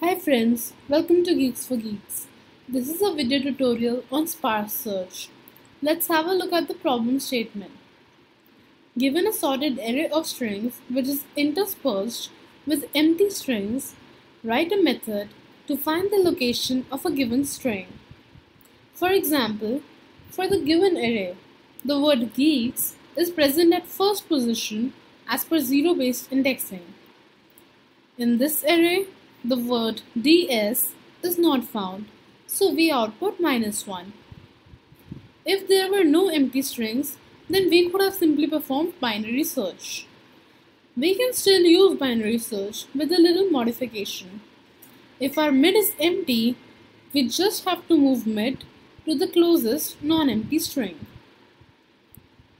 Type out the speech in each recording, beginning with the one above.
Hi friends, welcome to Geeks for Geeks. This is a video tutorial on sparse search. Let's have a look at the problem statement. Given a sorted array of strings which is interspersed with empty strings, write a method to find the location of a given string. For example, for the given array, the word geeks is present at first position as per zero-based indexing. In this array, the word ds is not found, so we output -1. If there were no empty strings, then we could have simply performed binary search. We can still use binary search with a little modification. If our mid is empty, we just have to move mid to the closest non-empty string.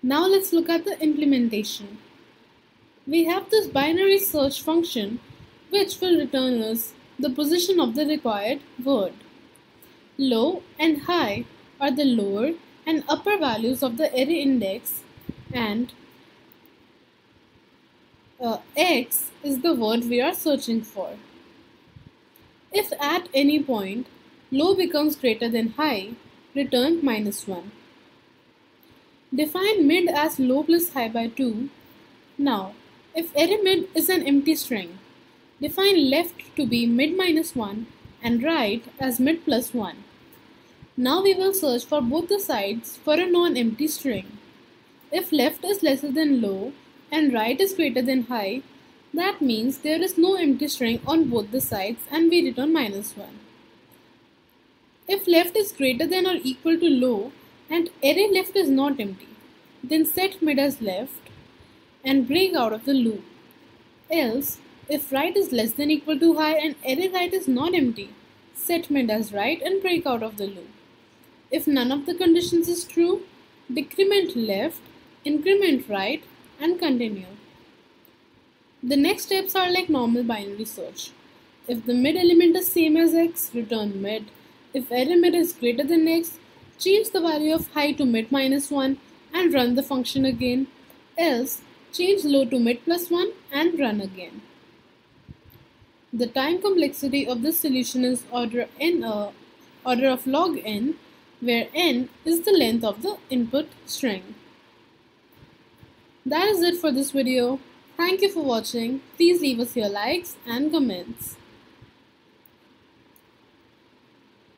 Now let's look at the implementation. We have this binary search function which will return us the position of the required word. Low and high are the lower and upper values of the array index, and x is the word we are searching for. If at any point low becomes greater than high, return -1. Define mid as low plus high by 2. Now, if array mid is an empty string, define left to be mid -1 and right as mid +1. Now we will search for both the sides for a non-empty string. If left is lesser than low and right is greater than high, that means there is no empty string on both the sides and we return -1. If left is greater than or equal to low and array left is not empty, then set mid as left and break out of the loop. Else, if right is less than or equal to high and array right is not empty, set mid as right and break out of the loop. If none of the conditions is true, decrement left, increment right, and continue. The next steps are like normal binary search. If the mid element is same as x, return mid. If array mid is greater than x, change the value of high to mid -1 and run the function again. Else, change low to mid +1 and run again. The time complexity of this solution is order of log n, where n is the length of the input string. That is it for this video. Thank you for watching. Please leave us your likes and comments.